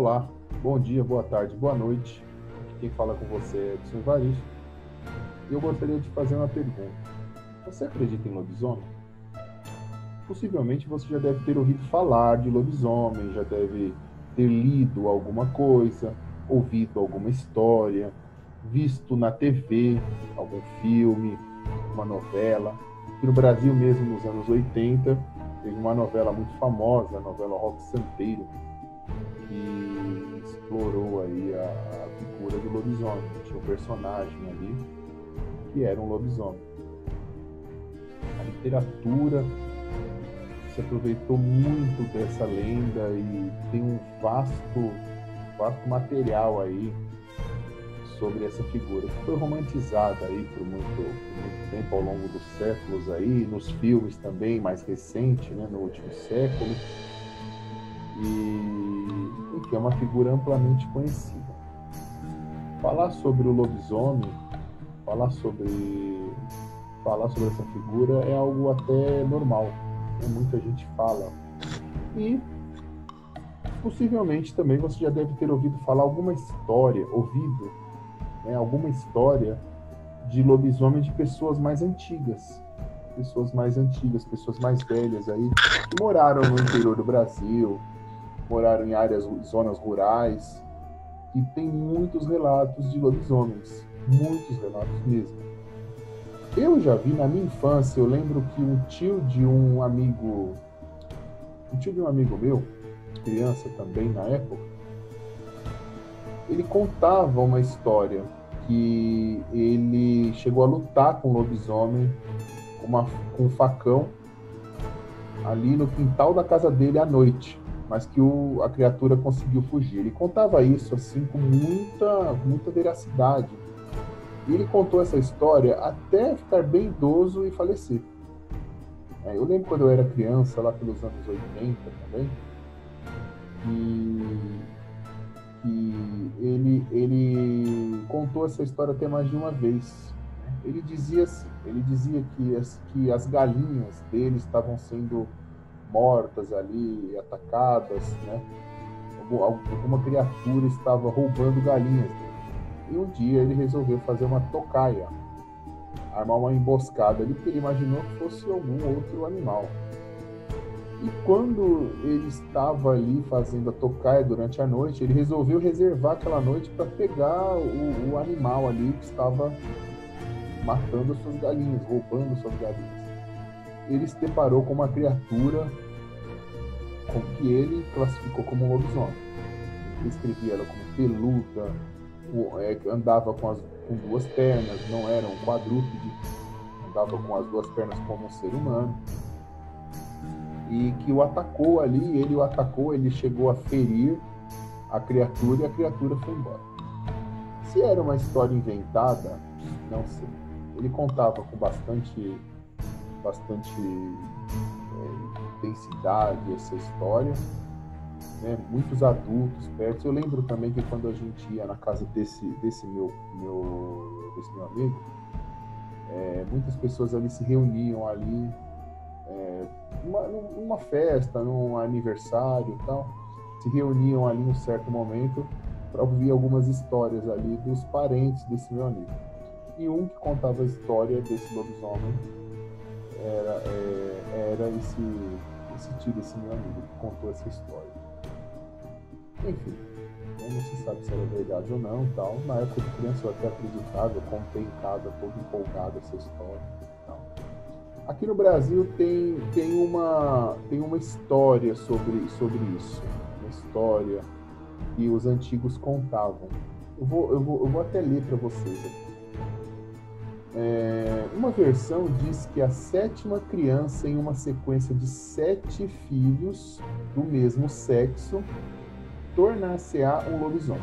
Olá, bom dia, boa tarde, boa noite. Aqui quem fala com você é Edison Evaristo. E eu gostaria de fazer uma pergunta. Você acredita em lobisomem? Possivelmente você já deve ter ouvido falar de lobisomem, já deve ter lido alguma coisa, ouvido alguma história, visto na TV, algum filme, uma novela. Aqui no Brasil mesmo, nos anos 80, teve uma novela muito famosa, a novela Roque Santeiro, que explorou aí a figura do lobisomem. Tinha um personagem ali que era um lobisomem. A literatura se aproveitou muito dessa lenda e tem um vasto material aí sobre essa figura, que foi romantizada aí por muito tempo ao longo dos séculos aí, nos filmes também, mais recente, né, no último século. E que é uma figura amplamente conhecida. Falar sobre o lobisomem, falar sobre essa figura é algo até normal, né? Muita gente fala. E possivelmente também você já deve ter ouvido falar alguma história, alguma história de lobisomem de pessoas mais antigas. Pessoas mais velhas aí, que moraram no interior do Brasil, moraram em zonas rurais, e tem muitos relatos de lobisomens, muitos relatos mesmo. Eu já vi na minha infância, eu lembro que um tio de um amigo meu, criança também na época, ele contava uma história que ele chegou a lutar com um lobisomem com um facão ali no quintal da casa dele à noite, mas que a criatura conseguiu fugir. Ele contava isso assim com muita veracidade. E ele contou essa história até ficar bem idoso e falecer. Eu lembro quando eu era criança, lá pelos anos 80 também, que ele contou essa história até mais de uma vez. Ele dizia que as galinhas dele estavam sendo mortas ali, atacadas, né? Alguma criatura estava roubando galinhas dele. E um dia ele resolveu fazer uma tocaia, armar uma emboscada ali, porque ele imaginou que fosse algum outro animal. E quando ele estava ali fazendo a tocaia durante a noite, ele resolveu reservar aquela noite para pegar o animal ali que estava matando suas galinhas, roubando suas galinhas. Ele se deparou com uma criatura com que ele classificou como um lobisomem. Ele descrevia ela como peluda, andava com duas pernas, não era um quadrúpede, andava com as duas pernas como um ser humano, e que o atacou ali, ele chegou a ferir a criatura e a criatura foi embora. Se era uma história inventada, não sei. Ele contava com bastante intensidade essa história, né? Muitos adultos perto. Eu lembro também que quando a gente ia na casa desse meu amigo, muitas pessoas ali se reuniam ali, numa festa, num aniversário e tal, se reuniam ali em um certo momento para ouvir algumas histórias ali dos parentes desse meu amigo. E um que contava a história desse lobisomem era esse tio desse meu amigo que contou essa história. Enfim, não se sabe se era verdade ou não, tal. Na época de criança eu até acreditava, eu contei em casa todo empolgado essa história, tal. Aqui no Brasil tem uma história sobre isso, uma história que os antigos contavam. Eu vou até ler para vocês aqui. Uma versão diz que a sétima criança em uma sequência de 7 filhos do mesmo sexo tornar-se-á um lobisomem.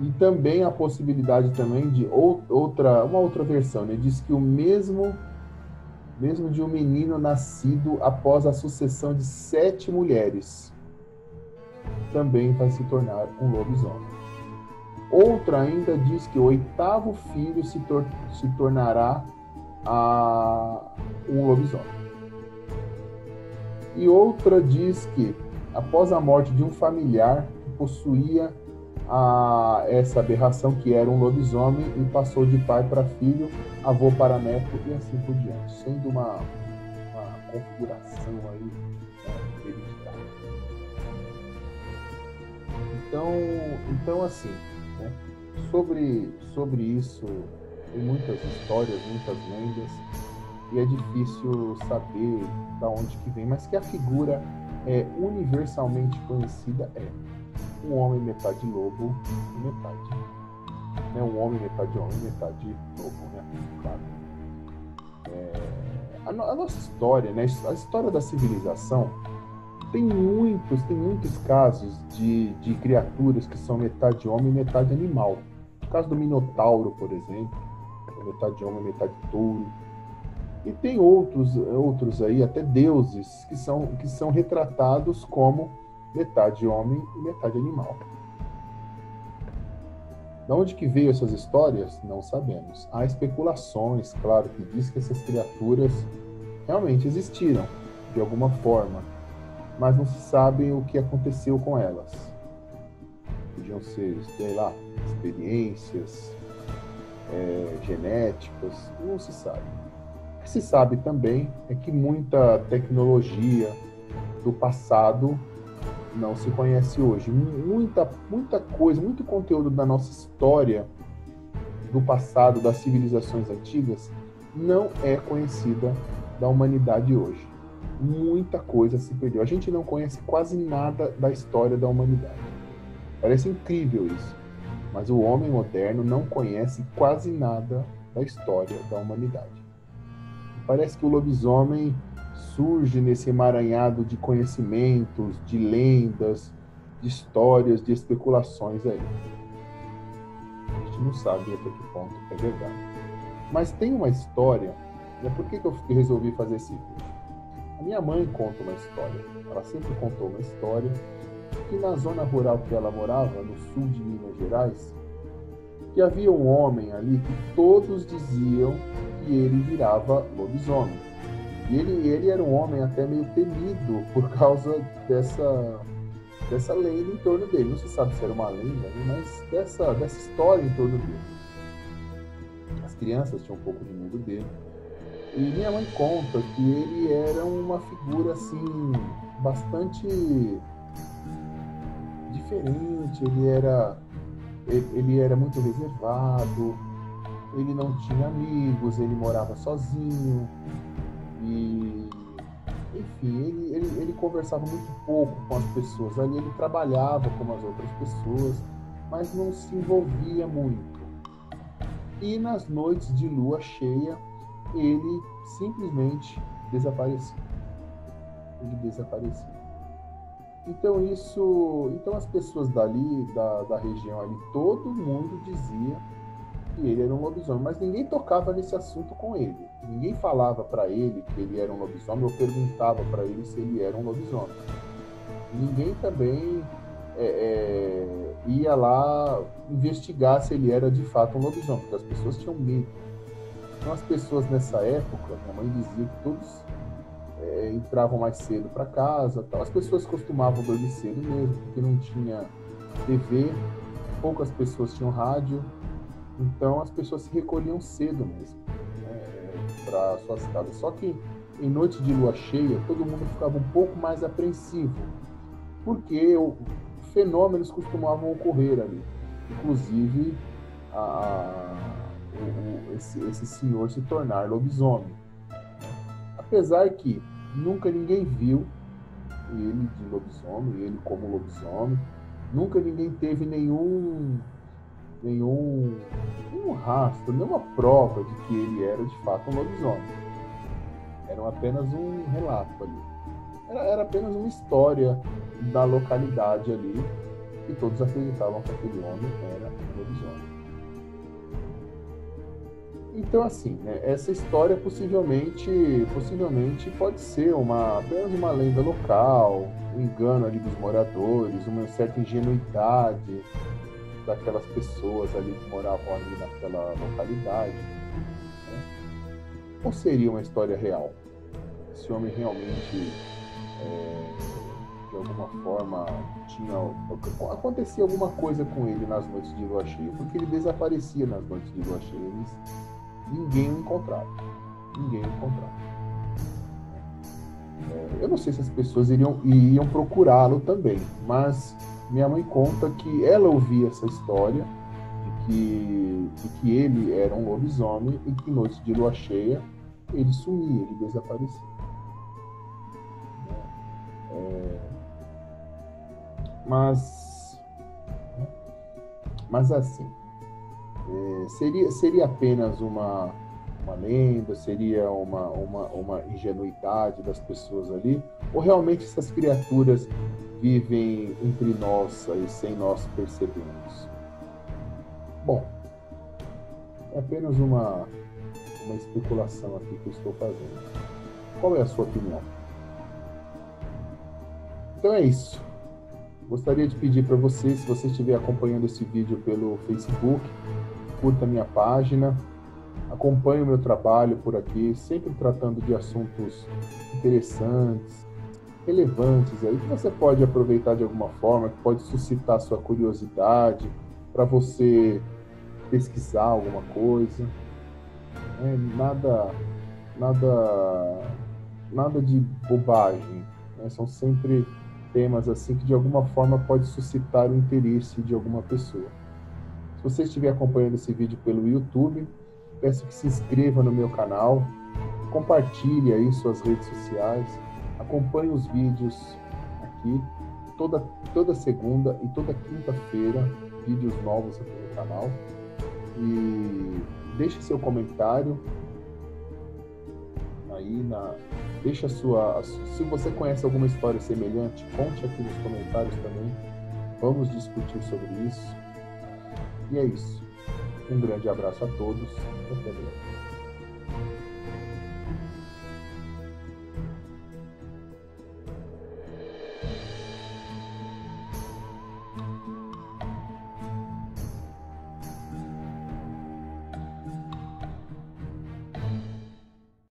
E também a possibilidade também de uma outra versão, né? Diz que o mesmo de um menino nascido após a sucessão de 7 mulheres também vai se tornar um lobisomem. Outra ainda diz que o 8º filho se tornará um lobisomem. E outra diz que após a morte de um familiar que possuía essa aberração, que era um lobisomem, e passou de pai para filho, avô para neto e assim por diante, sendo uma configuração aí, hereditária. Então assim, né? Sobre isso tem muitas histórias, muitas lendas, e é difícil saber da onde que vem, mas que a figura é universalmente conhecida um homem metade lobo e metade, né? Um homem, metade lobo, né? Claro. A nossa história, né? A história da civilização tem muitos casos de criaturas que são metade homem e metade animal. O caso do Minotauro, por exemplo, é metade homem e metade touro. E tem outros aí, até deuses, que são retratados como metade homem e metade animal. Da onde que veio essas histórias? Não sabemos. Há especulações, claro, que diz que essas criaturas realmente existiram, de alguma forma, mas não se sabe o que aconteceu com elas. Podiam ser, sei lá, experiências genéticas, não se sabe. O que se sabe também é que muita tecnologia do passado não se conhece hoje. Muita coisa, muito conteúdo da nossa história do passado, das civilizações antigas, não é conhecida da humanidade hoje. Muita coisa se perdeu. A gente não conhece quase nada da história da humanidade. Parece incrível isso, mas o homem moderno não conhece quase nada da história da humanidade. Parece que o lobisomem surge nesse emaranhado de conhecimentos, de lendas, de histórias, de especulações aí. A gente não sabe até que ponto é verdade. Mas tem uma história, né? Por que eu resolvi fazer esse vídeo? A minha mãe conta uma história, ela sempre contou uma história, que na zona rural que ela morava, no sul de Minas Gerais, que havia um homem ali que todos diziam que ele virava lobisomem. E ele era um homem até meio temido por causa dessa lenda em torno dele. Não se sabe se era uma lenda, né? Mas dessa história em torno dele. As crianças tinham um pouco de medo dele. E minha mãe conta que ele era uma figura, assim, bastante diferente. Ele era muito reservado, ele não tinha amigos, ele morava sozinho. E, enfim, ele conversava muito pouco com as pessoas ali, ele trabalhava como as outras pessoas, mas não se envolvia muito. E nas noites de lua cheia, ele simplesmente desaparecia. Então as pessoas dali, da região ali, todo mundo dizia que ele era um lobisomem, mas ninguém tocava nesse assunto com ele. Ninguém falava para ele que ele era um lobisomem ou perguntava para ele se ele era um lobisomem. Ninguém também ia lá investigar se ele era de fato um lobisomem, porque as pessoas tinham medo. Então as pessoas nessa época, minha mãe dizia que todos entravam mais cedo para casa, tal. As pessoas costumavam dormir cedo mesmo, porque não tinha TV, poucas pessoas tinham rádio. Então as pessoas se recolhiam cedo mesmo, né, para suas casas. Só que em noite de lua cheia, todo mundo ficava um pouco mais apreensivo, porque fenômenos costumavam ocorrer ali. Inclusive, esse senhor se tornar lobisomem. Apesar que nunca ninguém viu ele de lobisomem, ele como lobisomem, nunca ninguém teve nenhum rastro, nenhuma prova de que ele era de fato um lobisomem. Era apenas um relato ali. Era apenas uma história da localidade ali, e todos acreditavam que aquele homem era um lobisomem. Então assim, né, essa história possivelmente pode ser apenas uma lenda local, um engano ali dos moradores, uma certa ingenuidade daquelas pessoas ali que moravam ali naquela localidade, né? Ou seria uma história real? Esse homem realmente, de de alguma forma acontecia alguma coisa com ele nas noites de lua cheia, porque ele desaparecia nas noites de lua cheia. Ninguém o encontrava. Eu não sei se as pessoas iriam procurá-lo também, mas minha mãe conta que ela ouvia essa história de que ele era um lobisomem e que noites de lua cheia ele sumia, ele desaparecia. Mas assim, seria apenas uma lenda, seria uma ingenuidade das pessoas ali, ou realmente essas criaturas vivem entre nós e sem nós percebermos? Bom, é apenas uma especulação aqui que eu estou fazendo. Qual é a sua opinião? Então é isso. Gostaria de pedir para vocês, se você estiver acompanhando esse vídeo pelo Facebook, curta a minha página, acompanhe o meu trabalho por aqui, sempre tratando de assuntos interessantes, relevantes aí, que você pode aproveitar de alguma forma, que pode suscitar sua curiosidade, para você pesquisar alguma coisa. Nada de bobagem, né? São sempre temas assim que de alguma forma pode suscitar o interesse de alguma pessoa. Se você estiver acompanhando esse vídeo pelo YouTube, peço que se inscreva no meu canal, compartilhe aí suas redes sociais, acompanhe os vídeos aqui toda segunda e toda quinta-feira, vídeos novos aqui no canal, e deixe seu comentário aí deixa se você conhece alguma história semelhante, conte aqui nos comentários também. Vamos discutir sobre isso. E é isso. Um grande abraço a todos. Até breve.